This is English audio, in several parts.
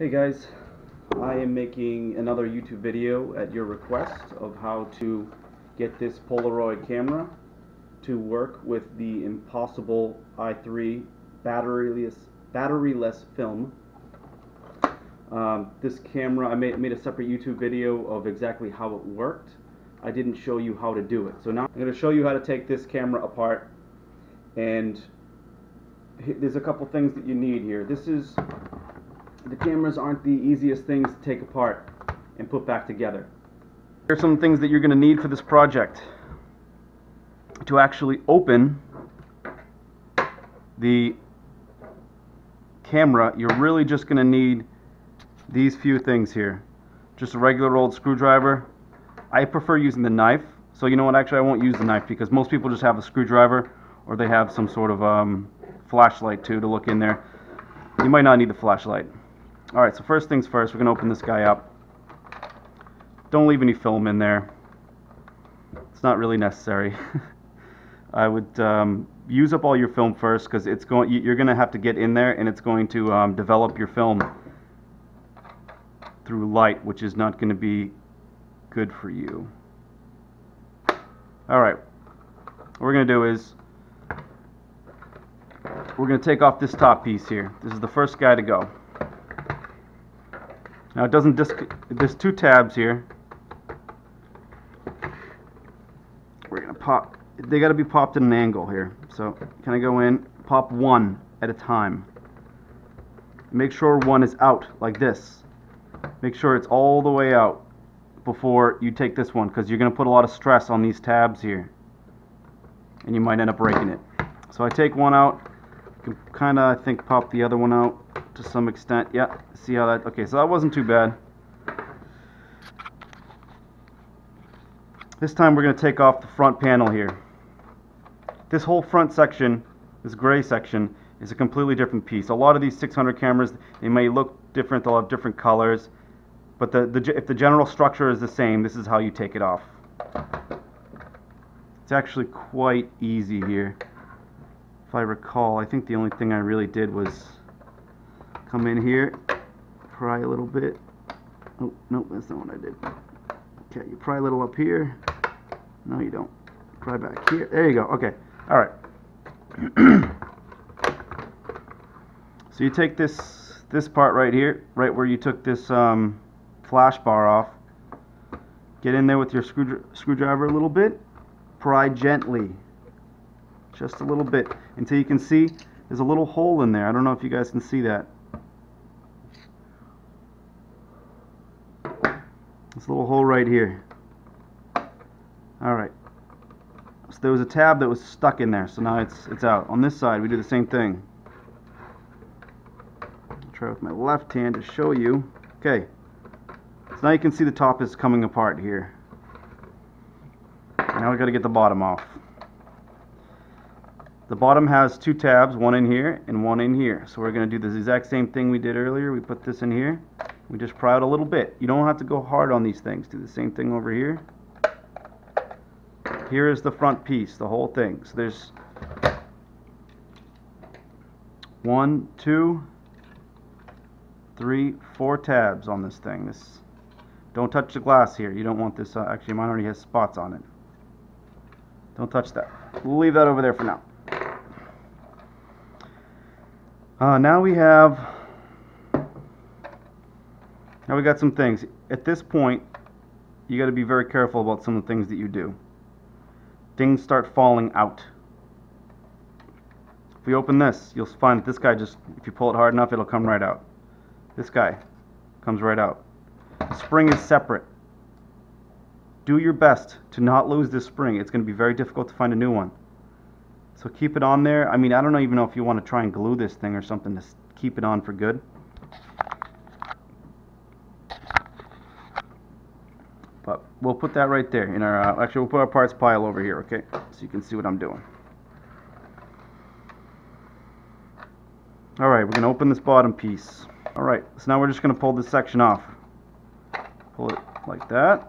Hey guys, I am making another YouTube video at your request of how to get this Polaroid camera to work with the Impossible i3 batteryless film. This camera, I made a separate YouTube video of exactly how it worked. I didn't show you how to do it. So now I'm going to show you how to take this camera apart, and there's a couple things that you need here. The cameras aren't the easiest things to take apart and put back together. Here's some things that you're going to need for this project. To actually open the camera, you're really just going to need these few things here. Just a regular old screwdriver. I prefer using the knife. So you know what, actually I won't use the knife because most people just have a screwdriver, or they have some sort of flashlight too to look in there. You might not need the flashlight. Alright, so first things first, we're going to open this guy up. Don't leave any film in there. It's not really necessary. I would use up all your film first, because you're going to have to get in there, and it's going to develop your film through light, which is not going to be good for you. Alright, what we're going to do is we're going to take off this top piece here. This is the first guy to go. Now it doesn't there's two tabs here. We're going to pop, they got to be popped at an angle here. So kind of go in, pop one at a time. Make sure one is out like this. Make sure it's all the way out before you take this one, because you're going to put a lot of stress on these tabs here, and you might end up breaking it. So I take one out, can kind of, I think, pop the other one out to some extent. Yeah, see how that, okay, so that wasn't too bad. This time we're going to take off the front panel here. This whole front section, this gray section, is a completely different piece. A lot of these 600 cameras, they may look different, they'll have different colors, but if the general structure is the same, this is how you take it off. It's actually quite easy here. If I recall, I think the only thing I really did was come in here, pry a little bit. Oh, no, that's not what I did. Okay, you pry a little up here. No, you don't. Pry back here. There you go. Okay. All right. So you take this part right here, right where you took this flash bar off. Get in there with your screwdriver a little bit. Pry gently, just a little bit, until you can see there's a little hole in there. I don't know if you guys can see that. This little hole right here. Alright, so there was a tab that was stuck in there, so now it's out. On this side we do the same thing. I'll try with my left hand to show you. Okay, so now you can see the top is coming apart here. Now we've got to get the bottom off. The bottom has two tabs, one in here and one in here. So we're going to do this exact same thing we did earlier. We put this in here. We just pry out a little bit. You don't have to go hard on these things. Do the same thing over here. Here is the front piece, the whole thing. So there's one, two, three, four tabs on this thing. This, don't touch the glass here. You don't want this. Actually, mine already has spots on it. Don't touch that. We'll leave that over there for now. Now we have... Now we got some things. At this point, you got to be very careful about some of the things that you do. Things start falling out. If we open this, you'll find that this guy just, if you pull it hard enough, it'll come right out. This guy comes right out. The spring is separate. Do your best to not lose this spring. It's going to be very difficult to find a new one. So keep it on there. I mean, I don't even know if you want to try and glue this thing or something to keep it on for good. But we'll put that right there in our actually we'll put our parts pile over here, okay? So you can see what I'm doing. All right, we're going to open this bottom piece. All right, so now we're just going to pull this section off. Pull it like that.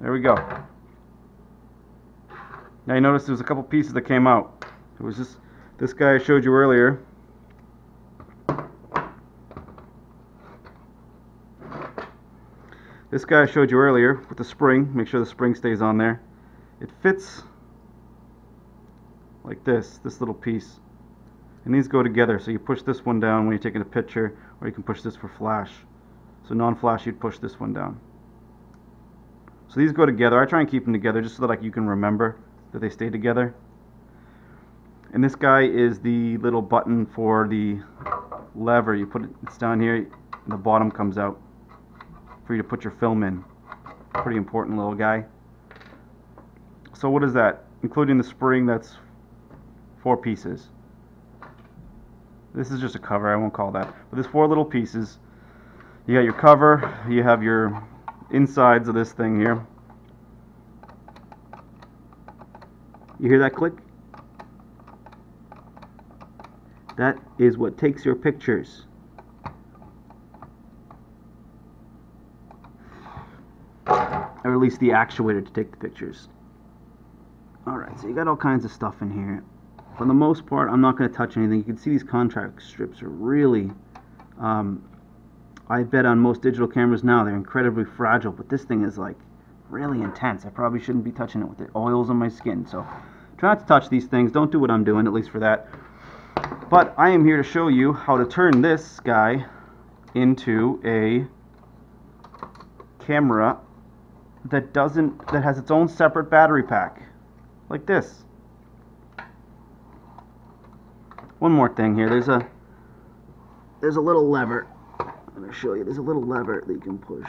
There we go. Now you notice there's a couple pieces that came out. It was just this guy I showed you earlier. This guy I showed you earlier with the spring, make sure the spring stays on there. It fits like this little piece. And these go together, so you push this one down when you're taking a picture, or you can push this for flash. So non-flash, you'd push this one down. So these go together. I try and keep them together just so that you can remember that they stay together. And this guy is the little button for the lever. You put it, it's down here, and the bottom comes out for you to put your film in. Pretty important little guy. So what is that? Including the spring, that's 4 pieces. This is just a cover, I won't call that. But there's 4 little pieces. You got your cover, you have your insides of this thing here. You hear that click? That is what takes your pictures. Or at least the actuator to take the pictures. Alright, so you got all kinds of stuff in here. For the most part, I'm not going to touch anything. You can see these contract strips are really... I bet on most digital cameras now they're incredibly fragile, but this thing is like really intense. I probably shouldn't be touching it with the oils on my skin. So try not to touch these things. Don't do what I'm doing, at least for that. But I am here to show you how to turn this guy into a camera that has its own separate battery pack. Like this. One more thing here. There's a little lever. I'm going to show you. There's a little lever that you can push,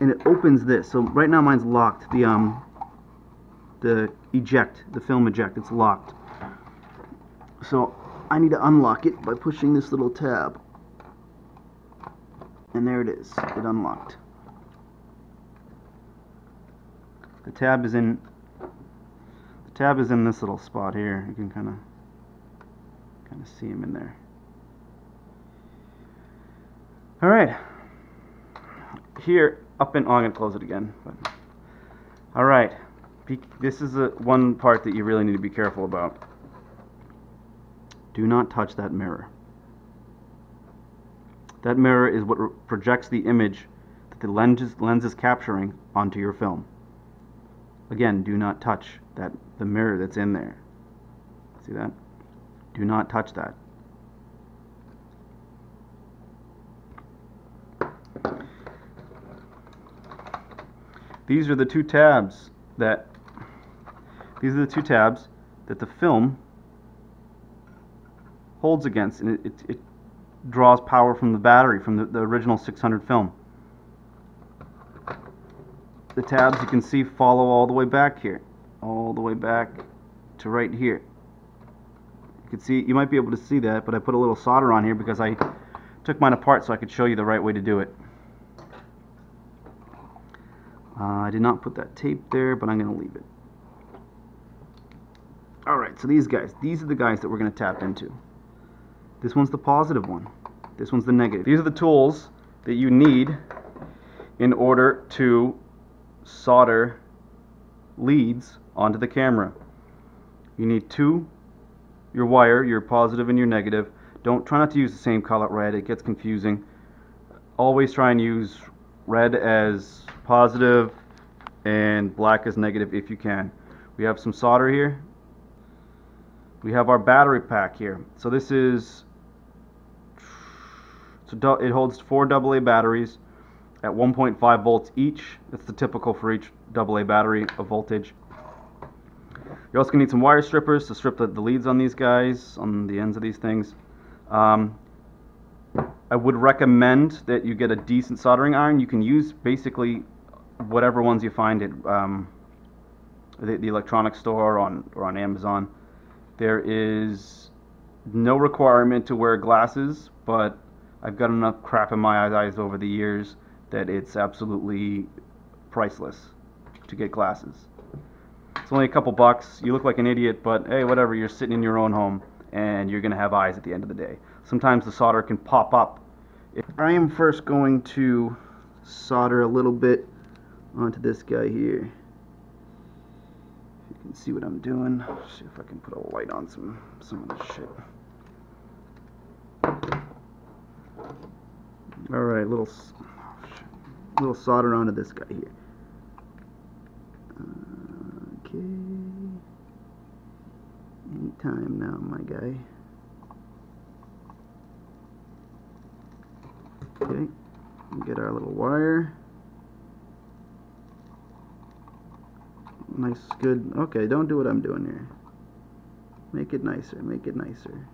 and it opens this. So right now mine's locked. The film eject, it's locked. So I need to unlock it by pushing this little tab. And there it is. It unlocked. The tab is in this little spot here. You can kind of see him in there. All right, here up in, oh, I'm gonna close it again. But, all right, this is one part that you really need to be careful about. Do not touch that mirror. That mirror is what projects the image that the lens is capturing onto your film. Again, do not touch the mirror that's in there. See that? Do not touch that. These are the 2 tabs that the film holds against, and it draws power from the battery, from the original 600 film. The tabs you can see follow all the way back here, all the way back to right here. You can see, you might be able to see that, but I put a little solder on here because I took mine apart so I could show you the right way to do it. I did not put that tape there, but I'm going to leave it. Alright, so these are the guys that we're going to tap into. This one's the positive one. This one's the negative. These are the tools that you need in order to solder leads onto the camera. You need your wire, your positive and your negative. Try not to use the same color red, it gets confusing. Always try and use red as positive and black as negative if you can. We have some solder here. We have our battery pack here. So this is, so it holds 4 AA batteries at 1.5 volts each. That's the typical for each AA battery of voltage. You're also going to need some wire strippers to strip the leads on these guys, on the ends of these things. I would recommend that you get a decent soldering iron. You can use basically whatever ones you find at the electronics store or on Amazon. There is no requirement to wear glasses, but I've got enough crap in my eyes over the years that it's absolutely priceless to get glasses. It's only a couple bucks. You look like an idiot, but hey, whatever, you're sitting in your own home and you're going to have eyes at the end of the day. Sometimes the solder can pop up. I am first going to solder a little bit onto this guy here. You can see what I'm doing. Let's see if I can put a light on some of this shit. Alright, little we'll solder onto this guy here. Okay. Any time now, my guy. Okay, we'll get our little wire. Nice, good. Okay, don't do what I'm doing here. Make it nicer, make it nicer.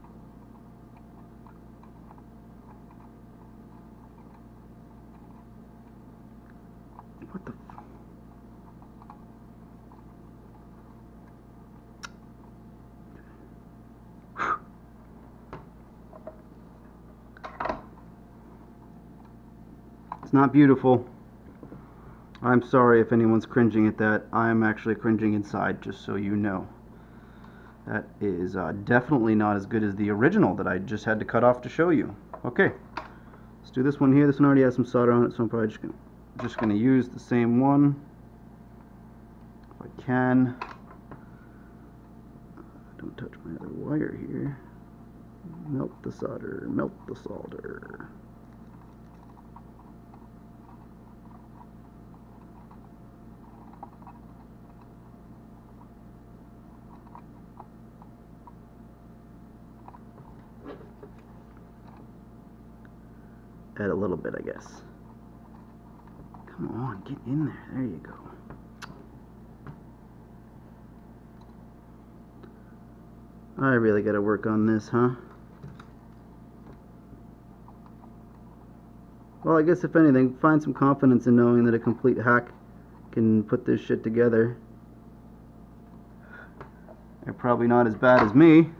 What the f... It's not beautiful. I'm sorry if anyone's cringing at that. I'm actually cringing inside, just so you know. That is definitely not as good as the original that I just had to cut off to show you. Okay, let's do this one here. This one already has some solder on it, so I'm probably just gonna use the same one if I can. Don't touch my other wire here. Melt the solder, melt the solder. Add a little bit, I guess. Come on, get in there. There you go. I really gotta work on this, huh? Well, I guess if anything, find some confidence in knowing that a complete hack can put this shit together. They're probably not as bad as me.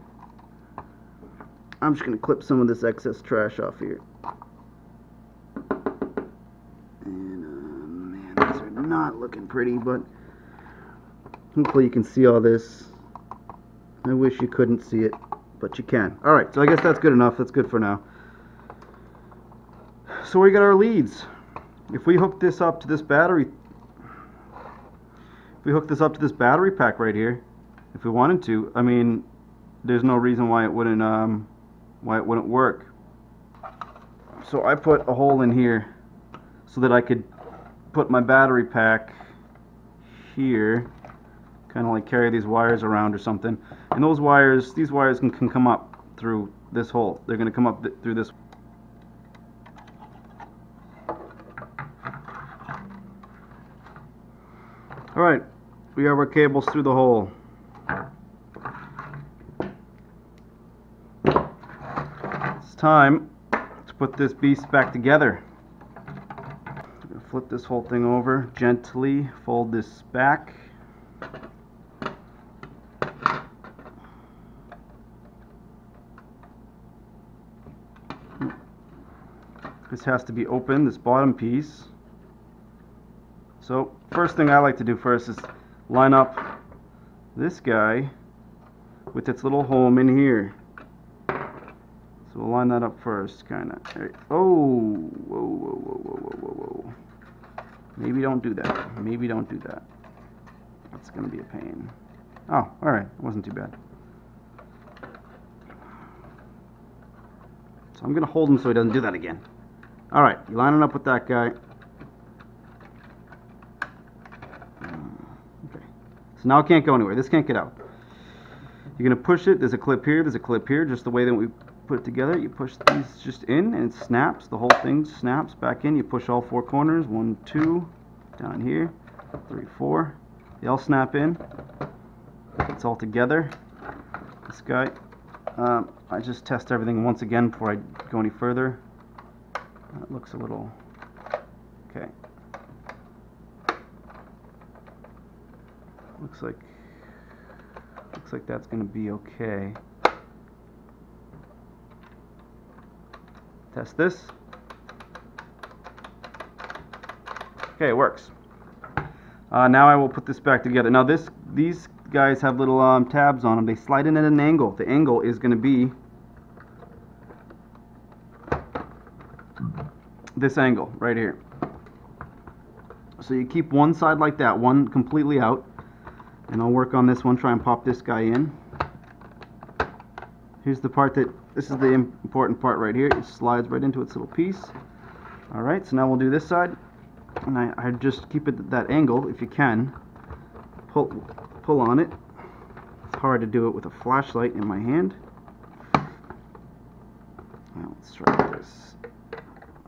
I'm just gonna clip some of this excess trash off here. Not looking pretty, but hopefully you can see all this. I wish you couldn't see it, but you can. Alright, so I guess that's good enough. That's good for now. So we got our leads. If we hook this up to this battery, if we hook this up to this battery pack right here, if we wanted to, I mean, there's no reason why it wouldn't work. So I put a hole in here so that I could put my battery pack here, kind of like carry these wires around or something, and those wires, these wires can come up through this hole. They're going to come up through this. Alright, we have our cables through the hole. It's time to put this beast back together. Flip this whole thing over gently, fold this back. This has to be open, this bottom piece. So first thing I like to do first is line up this guy with its little home in here. So we'll line that up first, kinda. Oh, whoa, whoa, whoa, whoa, whoa, whoa, whoa. Maybe don't do that. Maybe don't do that. That's going to be a pain. Oh, alright. It wasn't too bad. So I'm going to hold him so he doesn't do that again. Alright, you line it up with that guy. Okay. So now it can't go anywhere. This can't get out. You're going to push it. There's a clip here. There's a clip here. Just the way that we put it together. You push these just in and it snaps. The whole thing snaps back in. You push all four corners. 1, 2, down here. 3, 4. They all snap in. It's all together. This guy. I just test everything once again before I go any further. That looks a little... Okay. Looks like that's going to be okay. Test this. Okay, it works. Now I will put this back together. Now these guys have little tabs on them. They slide in at an angle. The angle is going to be this angle right here. So you keep one side like that, one completely out, and I'll work on this one, try and pop this guy in. Here's the part that... This is the important part right here. It slides right into its little piece. Alright, so now we'll do this side. and I just keep it at that angle if you can. Pull on it. It's hard to do it with a flashlight in my hand. Now let's try this.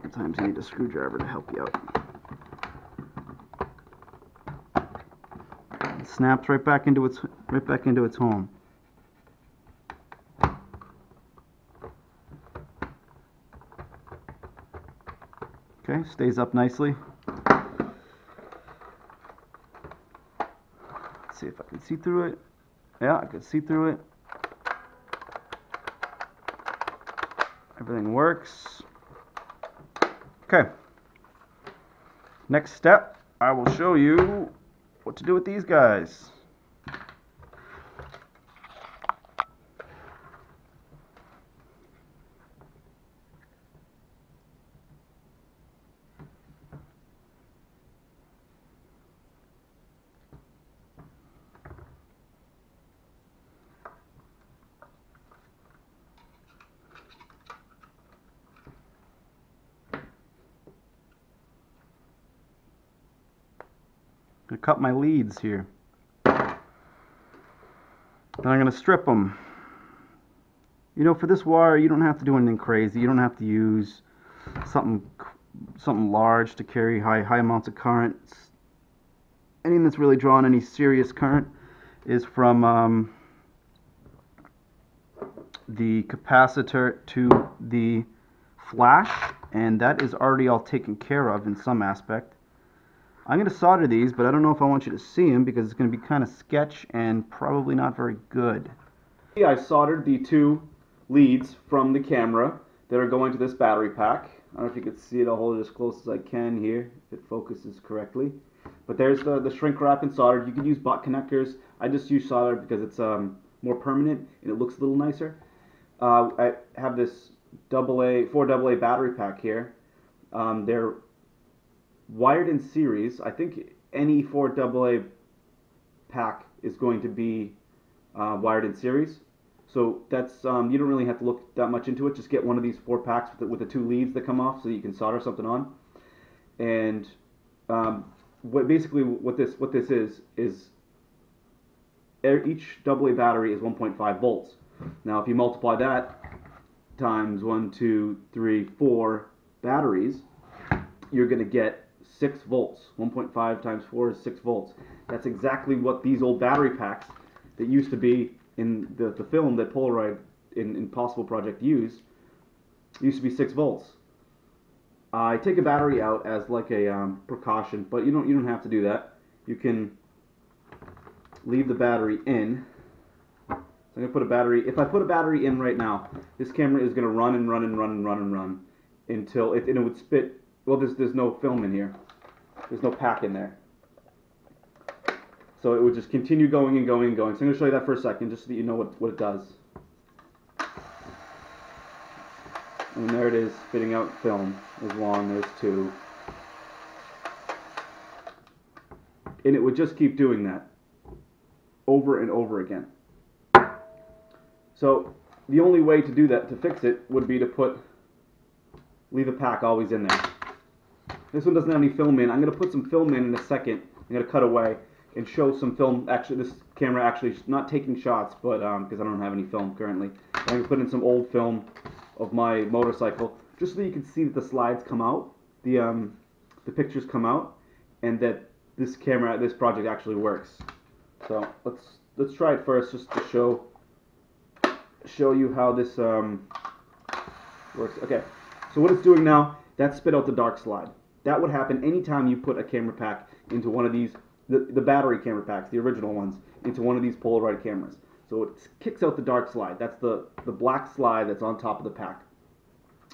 Sometimes you need a screwdriver to help you out. It snaps right back into its home. Okay, stays up nicely. Let's see if I can see through it. Yeah, I can see through it. Everything works. Okay. Next step, I will show you what to do with these guys. I'm going to cut my leads here. Then I'm going to strip them. You know, for this wire, you don't have to do anything crazy. You don't have to use something large to carry high amounts of current. Anything that's really drawing any serious current is from the capacitor to the flash, and that is already all taken care of in some aspect. I'm going to solder these, but I don't know if I want you to see them because it's going to be kind of sketch and probably not very good. I soldered the two leads from the camera that are going to this battery pack. I don't know if you can see it. I'll hold it as close as I can here if it focuses correctly. But there's the shrink wrap and soldered. You can use butt connectors. I just use solder because it's more permanent and it looks a little nicer. I have this 4 AA battery pack here. They're wired in series. I think any 4 AA pack is going to be wired in series, so that's you don't really have to look that much into it. Just get one of these 4 packs with the 2 leads that come off, so you can solder something on. And what this is each AA battery is 1.5 volts. Now, if you multiply that times 1, 2, 3, 4 batteries, you're going to get 6 volts. 1.5 times 4 is 6 volts. That's exactly what these old battery packs that used to be in the film that Polaroid in Impossible Project used to be 6 volts. I take a battery out as like a precaution, but you don't have to do that. You can leave the battery in. So I'm going to put a battery. If I put a battery in right now, this camera is going to run and run and run and run and run until it would spit. Well, there's no film in here. There's no pack in there. So it would just continue going and going and going. So I'm going to show you that for a second, just so that you know what it does. And there it is, spitting out film. There's 1, there's 2. And it would just keep doing that over and over again. So the only way to do that, to fix it, would be to leave a pack always in there. This one doesn't have any film in. I'm going to put some film in a second. I'm going to cut away and show some film. Actually, this camera actually is not taking shots, but because I don't have any film currently. I'm going to put in some old film of my motorcycle, just so you can see that the slides come out, the pictures come out, and that this project actually works. So let's try it first, just to show you how this works. Okay. So what it's doing now, that spit out the dark slide. That would happen anytime you put a camera pack into one of these, the battery camera packs, the original ones, into one of these Polaroid cameras. So it kicks out the dark slide. That's the black slide that's on top of the pack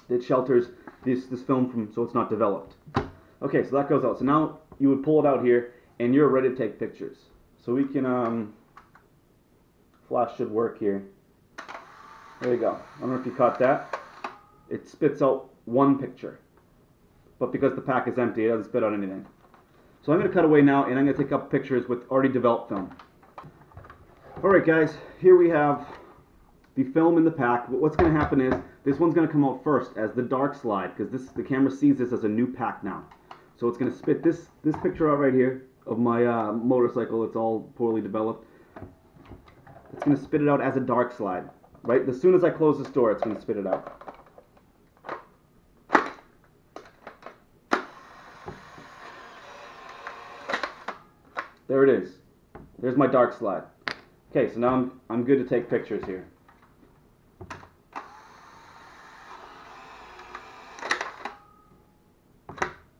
that shelters this film from, so it's not developed. Okay, so that goes out. So now you would pull it out here, and you're ready to take pictures. So we can, flash should work here. There you go. I don't know if you caught that. It spits out one picture, but because the pack is empty, it doesn't spit out anything. So I'm going to cut away now, and I'm going to take up pictures with already developed film. Alright guys, here we have the film in the pack. What's going to happen is, this one's going to come out first as the dark slide, because the camera sees this as a new pack now. So So it's going to spit this picture out right here of my motorcycle. It's all poorly developed. It's going to spit it out as a dark slide. Right? As soon as I close this door, it's going to spit it out. There it is. There's my dark slide. Okay, so now I'm good to take pictures here.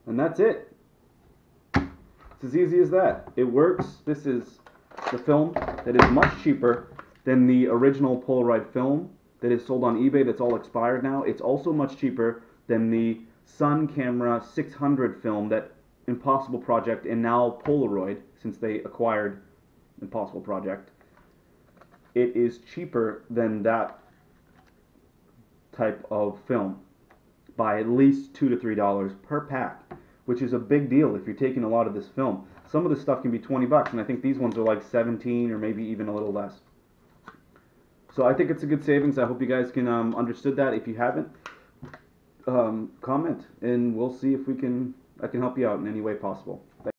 And that's it. It's as easy as that. It works. This is the film that is much cheaper than the original Polaroid film that is sold on eBay that's all expired now. It's also much cheaper than the Sun Camera 600 film that Impossible Project and now Polaroid, since they acquired Impossible Project. It is cheaper than that type of film by at least $2 to $3 per pack, which is a big deal if you're taking a lot of this film. Some of this stuff can be $20, and I think these ones are like 17 or maybe even a little less. So I think it's a good savings. I hope you guys can understood that. If you haven't, comment, and we'll see if I can help you out in any way possible.